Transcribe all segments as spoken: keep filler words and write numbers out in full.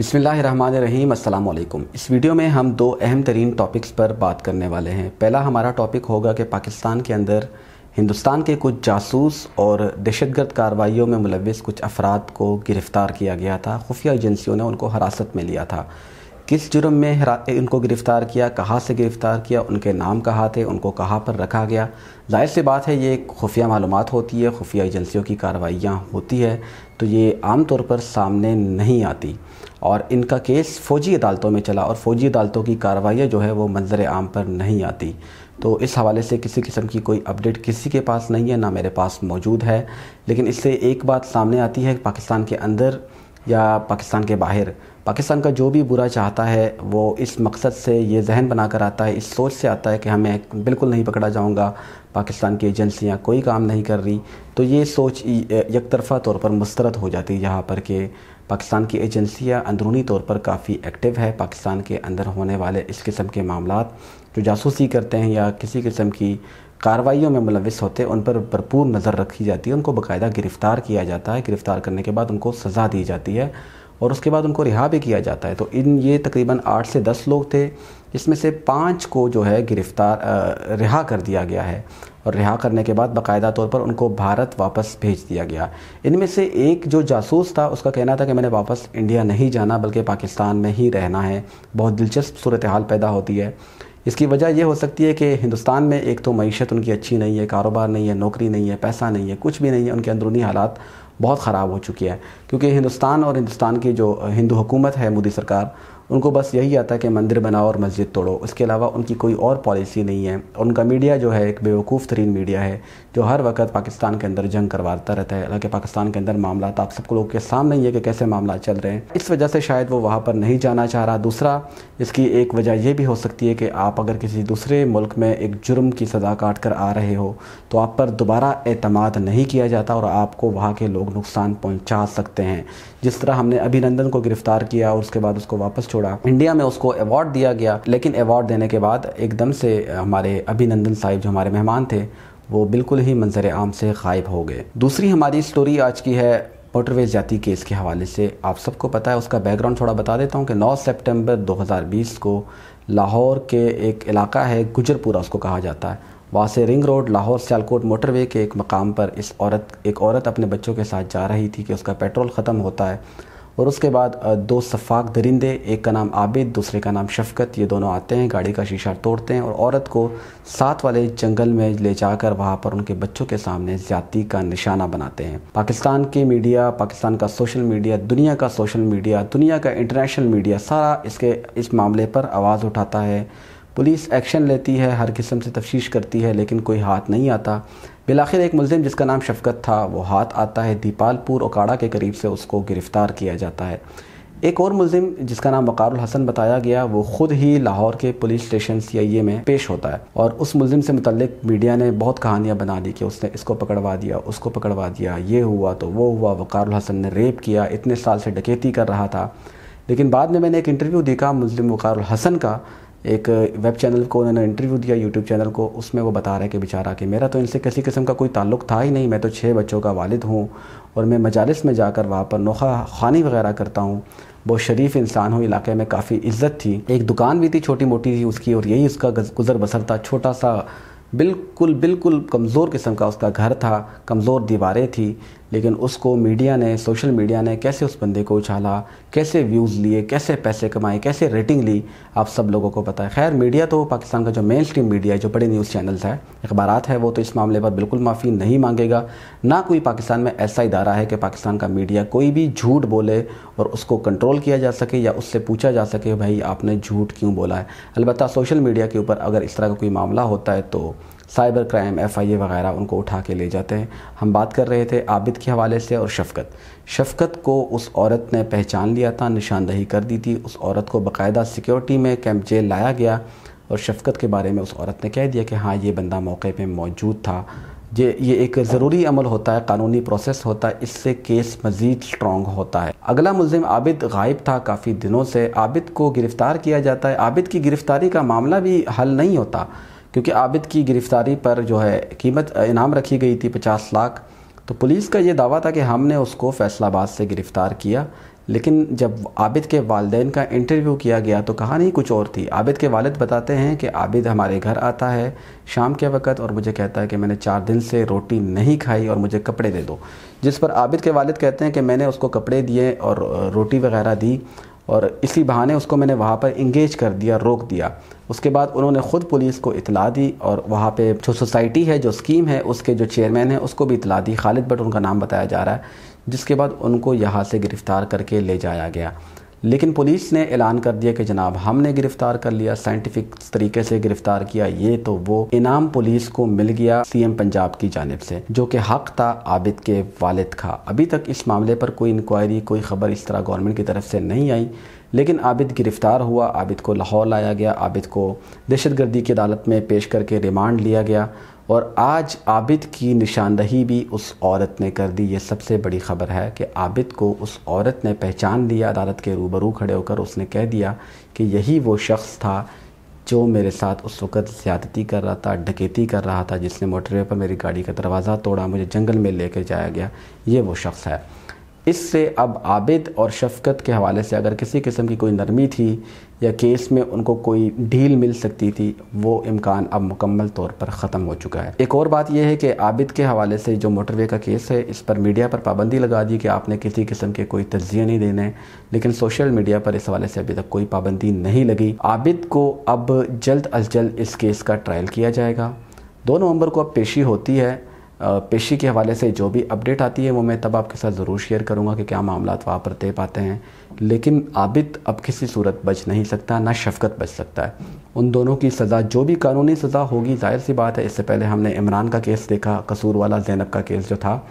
बिस्मिल्लाहिर्रहमानिर्रहीम, अस्सलाम वालेकुम। इस वीडियो में हम दो अहम तरीन टॉपिक्स पर बात करने वाले हैं। पहला हमारा टॉपिक होगा कि पाकिस्तान के अंदर हिंदुस्तान के कुछ जासूस और दहशतगर्द कार्रवाइयों में मुलविस कुछ अफराद को गिरफ़्तार किया गया था। खुफिया एजेंसियों ने उनको हिरासत में लिया था। किस जुर्म में उनको गिरफ़्तार किया, कहाँ से गिरफ़्तार किया, उनके नाम कहाँ थे, उनको कहाँ पर रखा गया। जाहिर सी बात है ये खुफिया मालूमात होती है, खुफिया एजेंसियों की कार्रवाइयाँ होती है तो ये आम तौर पर सामने नहीं आती। और इनका केस फ़ौजी अदालतों में चला और फ़ौजी अदालतों की कार्रवाइयाँ जो है वो मंजर आम पर नहीं आती। तो इस हवाले से किसी किस्म की कोई अपडेट किसी के पास नहीं है, ना मेरे पास मौजूद है। लेकिन इससे एक बात सामने आती है, पाकिस्तान के अंदर या पाकिस्तान के बाहर, पाकिस्तान का जो भी बुरा चाहता है वो इस मकसद से, ये जहन बना कर आता है, इस सोच से आता है कि हमें बिल्कुल नहीं पकड़ा जाऊंगा, पाकिस्तान की एजेंसियां कोई काम नहीं कर रही। तो ये सोच एकतरफ़ा तौर पर मुस्तरद हो जाती है यहाँ पर कि पाकिस्तान की एजेंसियां अंदरूनी तौर पर काफ़ी एक्टिव है। पाकिस्तान के अंदर होने वाले इस किस्म के मामला जो जासूसी करते हैं या किसी किस्म की कार्रवाइयों में मुलविस होते हैं उन पर भरपूर नज़र रखी जाती है, उनको बाकायदा गिरफ़्तार किया जाता है, गिरफ़्तार करने के बाद उनको सज़ा दी जाती है और उसके बाद उनको रिहा भी किया जाता है। तो इन ये तकरीबन आठ से दस लोग थे, इसमें से पाँच को जो है गिरफ़्तार रिहा कर दिया गया है और रिहा करने के बाद बाकायदा तौर पर उनको भारत वापस भेज दिया गया। इनमें से एक जो जासूस था उसका कहना था कि मैंने वापस इंडिया नहीं जाना बल्कि पाकिस्तान में ही रहना है। बहुत दिलचस्प सूरत हाल पैदा होती है। इसकी वजह यह हो सकती है कि हिंदुस्तान में एक तो मईशत उनकी अच्छी नहीं है, कारोबार नहीं है, नौकरी नहीं है, पैसा नहीं है, कुछ भी नहीं है, उनके अंदरूनी हालात बहुत ख़राब हो चुके हैं। क्योंकि हिंदुस्तान और हिंदुस्तान की जो हिंदू हुकूमत है, मोदी सरकार, उनको बस यही आता है कि मंदिर बनाओ और मस्जिद तोड़ो, उसके अलावा उनकी कोई और पॉलिसी नहीं है। और उनका मीडिया जो है एक बेवकूफ़ तरीन मीडिया है जो हर वक्त पाकिस्तान के अंदर जंग करवाता रहता है। हालांकि पाकिस्तान के अंदर मामला आप सबको लोग के सामने ही है कि कैसे मामला चल रहे हैं, इस वजह से शायद वो वहाँ पर नहीं जाना चाह रहा। दूसरा, इसकी एक वजह यह भी हो सकती है कि आप अगर किसी दूसरे मुल्क में एक जुर्म की सज़ा काट कर आ रहे हो तो आप पर दोबारा एतमाद नहीं किया जाता और आपको वहाँ के लोग नुकसान पहुँचा सकते हैं। जिस तरह हमने अभिनंदन को गिरफ़्तार किया और उसके बाद उसको वापस छोड़ा, इंडिया में उसको अवार्ड दिया गया, लेकिन अवार्ड देने के बाद एकदम से हमारे अभिनंदन साहिब जो हमारे मेहमान थे वो बिल्कुल ही मंजर आम से गायब हो गए। दूसरी हमारी स्टोरी आज की है मोटरवे जाती केस के हवाले से। आप सबको पता है, उसका बैकग्राउंड थोड़ा बता देता हूँ कि नौ सितंबर दो हज़ार बीस को लाहौर के एक इलाका है, गुजरपुरा उसको कहा जाता है, वहाँ से ring road Lahore Sialkot motorway के एक मकाम पर इस औरत एक औरत अपने बच्चों के साथ जा रही थी कि उसका पेट्रोल ख़त्म होता है और उसके बाद दो सफाक दरिंदे, एक का नाम आबिद, दूसरे का नाम शफकत, ये दोनों आते हैं, गाड़ी का शीशा तोड़ते हैं और औरत को साथ वाले जंगल में ले जाकर वहाँ पर उनके बच्चों के सामने ज़्यादती का निशाना बनाते हैं। पाकिस्तान के मीडिया, पाकिस्तान का सोशल मीडिया, दुनिया का सोशल मीडिया, दुनिया का इंटरनेशनल मीडिया सारा इसके इस मामले पर आवाज़ उठाता है। पुलिस एक्शन लेती है, हर किस्म से तफ्तीश करती है, लेकिन कोई हाथ नहीं आता। बिलाखिर एक मुलजिम जिसका नाम शफकत था वो हाथ आता है, दीपालपुर ओकाड़ा के करीब से उसको गिरफ़्तार किया जाता है। एक और मुलजिम जिसका नाम वक़ार हसन बताया गया वो ख़ुद ही लाहौर के पुलिस स्टेशन सी आई ए में पेश होता है और उस मुलजिम से मुतल्लिक मीडिया ने बहुत कहानियाँ बना दी कि उसने इसको पकड़वा दिया, उसको पकड़वा दिया, ये हुआ तो वो हुआ, वक़ार हसन ने रेप किया, इतने साल से डकैती कर रहा था। लेकिन बाद में मैंने एक इंटरव्यू देखा मुलजिम वक़ार हसन का, एक वेब चैनल को उन्होंने इंटरव्यू दिया, यूट्यूब चैनल को, उसमें वो बता रहे कि बेचारा कि मेरा तो इनसे किसी किस्म का कोई ताल्लुक़ था ही नहीं, मैं तो छः बच्चों का वालिद हूँ और मैं मजालिस में जाकर वहाँ पर नोखा खानी वगैरह करता हूँ। बहुत शरीफ इंसान हूँ, इलाके में काफ़ी इज्जत थी, एक दुकान भी थी छोटी मोटी थी उसकी और यही उसका गुजर बसर था। छोटा सा बिल्कुल बिल्कुल कमज़ोर किस्म का उसका घर था, कमज़ोर दीवारें थी, लेकिन उसको मीडिया ने, सोशल मीडिया ने कैसे उस बंदे को उछाला, कैसे व्यूज़ लिए, कैसे पैसे कमाए, कैसे रेटिंग ली, आप सब लोगों को पता है। खैर, मीडिया तो पाकिस्तान का जो मेन स्ट्रीम मीडिया है, जो बड़े न्यूज़ चैनल्स है, अखबारात है, वो तो इस मामले पर बिल्कुल माफ़ी नहीं मांगेगा। ना कोई पाकिस्तान में ऐसा इदारा है कि पाकिस्तान का मीडिया कोई भी झूठ बोले और उसको कंट्रोल किया जा सके या उससे पूछा जा सके भाई आपने झूठ क्यों बोला है। अलबत्ता सोशल मीडिया के ऊपर अगर इस तरह का कोई मामला होता है तो cyber crime, F I A वगैरह उनको उठा के ले जाते हैं। हम बात कर रहे थे आबिद के हवाले से और शफकत। शफकत को उस औरत ने पहचान लिया था, निशानदेही कर दी थी, उस औरत को बाकायदा सिक्योरिटी में कैंप जेल लाया गया और शफकत के बारे में उस औरत ने कह दिया कि हाँ ये बंदा मौके पे मौजूद था। ये ये एक ज़रूरी अमल होता है, कानूनी प्रोसेस होता है, इससे केस मज़ीद स्ट्रॉन्ग होता है। अगला मुलजिम आबिद गायब था काफ़ी दिनों से, आबिद को गिरफ़्तार किया जाता है। आबिद की गिरफ़्तारी का मामला भी हल नहीं होता क्योंकि आबिद की गिरफ़्तारी पर जो है कीमत इनाम रखी गई थी पचास लाख। तो पुलिस का ये दावा था कि हमने उसको फैसलाबाद से गिरफ़्तार किया, लेकिन जब आबिद के वालिदैन का इंटरव्यू किया गया तो कहानी कुछ और थी। आबिद के वालिद बताते हैं कि आबिद हमारे घर आता है शाम के वक़्त और मुझे कहता है कि मैंने चार दिन से रोटी नहीं खाई और मुझे कपड़े दे दो, जिस पर आबिद के वालिद कहते हैं कि मैंने उसको कपड़े दिए और रोटी वगैरह दी और इसी बहाने उसको मैंने वहाँ पर इंगेज कर दिया, रोक दिया। उसके बाद उन्होंने ख़ुद पुलिस को इतला दी और वहाँ पे जो सोसाइटी है, जो स्कीम है, उसके जो चेयरमैन है उसको भी इतला दी। खालिद बट उनका नाम बताया जा रहा है, जिसके बाद उनको यहाँ से गिरफ़्तार करके ले जाया गया। लेकिन पुलिस ने ऐलान कर दिया कि जनाब हमने गिरफ़्तार कर लिया, साइंटिफिक तरीके से गिरफ़्तार किया। ये तो वो इनाम पुलिस को मिल गया सीएम पंजाब की जानिब से, जो कि हक़ था आबिद के वालिद का। अभी तक इस मामले पर कोई इंक्वायरी, कोई ख़बर इस तरह गवर्नमेंट की तरफ से नहीं आई। लेकिन आबिद गिरफ़्तार हुआ, आबिद को लाहौर लाया गया, आबिद को दहशतगर्दी की अदालत में पेश करके रिमांड लिया गया और आज आबिद की निशानदही भी उस औरत ने कर दी। ये सबसे बड़ी ख़बर है कि आबिद को उस औरत ने पहचान लिया। अदालत के रूबरू खड़े होकर उसने कह दिया कि यही वो शख्स था जो मेरे साथ उस वक़्त ज़्यादती कर रहा था, डकैती कर रहा था, जिसने मोटरवे पर मेरी गाड़ी का दरवाज़ा तोड़ा, मुझे जंगल में लेकर जाया गया, ये वो शख्स है। इससे अब आबिद और शफकत के हवाले से अगर किसी किस्म की कोई नरमी थी या केस में उनको कोई ढील मिल सकती थी, वो इम्कान अब मुकम्मल तौर पर ख़त्म हो चुका है। एक और बात यह है कि आबिद के हवाले से जो मोटरवे का केस है, इस पर मीडिया पर पाबंदी लगा दी कि आपने किसी किस्म के कोई तज्ज़िये नहीं देने, लेकिन सोशल मीडिया पर इस हवाले से अभी तक कोई पाबंदी नहीं लगी। आबिद को अब जल्द अज जल्द इस केस का ट्रायल किया जाएगा। दो नवंबर को अब पेशी होती है। पेशी के हवाले से जो भी अपडेट आती है वो मैं तब आपके साथ ज़रूर शेयर करूंगा कि क्या मामलात वहाँ पर तय पाते हैं। लेकिन आबिद अब किसी सूरत बच नहीं सकता, ना शफकत बच सकता है। उन दोनों की सज़ा जो भी कानूनी सज़ा होगी, जाहिर सी बात है। इससे पहले हमने इमरान का केस देखा, कसूर वाला ज़ैनब का केस जो था,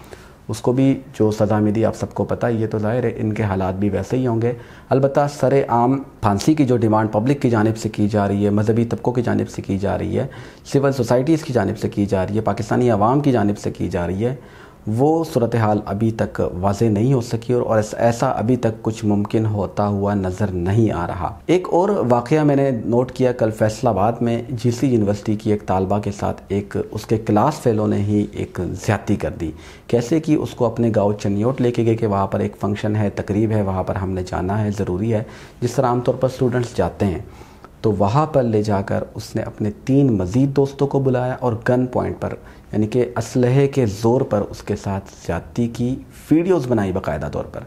उसको भी जो सज़ा मिली आप सबको पता है। ये तो ज़ाहिर है इनके हालात भी वैसे ही होंगे। अलबत्ता सरेआम फांसी की जो डिमांड पब्लिक की जानिब से की जा रही है, मजहबी तबकों की जानिब से की जा रही है, सिविल सोसाइटीज़ की जानिब से की जा रही है, पाकिस्तानी आवाम की जानिब से की जा रही है, वो सूरत हाल अभी तक वाजे नहीं हो सकी और ऐसा अभी तक कुछ मुमकिन होता हुआ नज़र नहीं आ रहा। एक और वाक़या मैंने नोट किया कल फैसलाबाद में। जीसी यूनिवर्सिटी की एक तालबा के साथ एक उसके क्लास फेलो ने ही एक ज़्यादती कर दी। कैसे कि उसको अपने गांव चनियोट लेके गए कि वहाँ पर एक फंक्शन है, तकरीब है, वहाँ पर हमने जाना है, ज़रूरी है, जिस तरह आमतौर पर स्टूडेंट्स जाते हैं। तो वहाँ पर ले जाकर उसने अपने तीन मज़ीद दोस्तों को बुलाया और गन पॉइंट पर यानी कि असलहे के ज़ोर पर उसके साथ ज़्यादती की, वीडियोस बनाई बाकायदा तौर पर।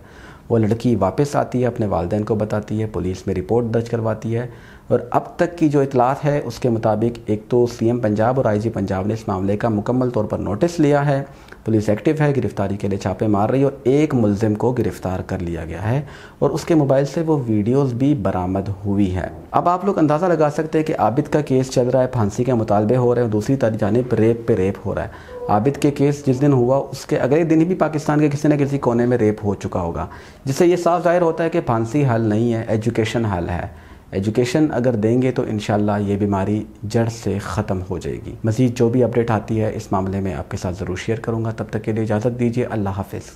वो लड़की वापस आती है, अपने वालदैन को बताती है, पुलिस में रिपोर्ट दर्ज करवाती है और अब तक की जो इतलात है उसके मुताबिक एक तो सीएम पंजाब और आईजी पंजाब ने इस मामले का मुकम्मल तौर पर नोटिस लिया है, पुलिस एक्टिव है, गिरफ़्तारी के लिए छापे मार रही है और एक मुलजिम को गिरफ़्तार कर लिया गया है और उसके मोबाइल से वो वीडियोज़ भी बरामद हुई है। अब आप लोग अंदाज़ा लगा सकते हैं कि आबिद का केस चल रहा है, फांसी के मुतालबे हो रहे हैं, दूसरी जानिब रेप पे रेप हो रहा है। आबिद के केस जिस दिन हुआ उसके अगले दिन भी पाकिस्तान के किसी न किसी कोने में रेप हो चुका होगा, जिससे ये साफ जाहिर होता है कि फांसी हल नहीं है, एजुकेशन हल है। एजुकेशन अगर देंगे तो इंशाल्लाह ये बीमारी जड़ से ख़त्म हो जाएगी। मज़ीद जो भी अपडेट आती है इस मामले में आपके साथ ज़रूर शेयर करूँगा। तब तक के लिए इजाज़त दीजिए, अल्लाह हाफ़िज़,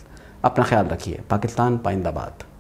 अपना ख्याल रखिए। पाकिस्तान पाइंदाबाद।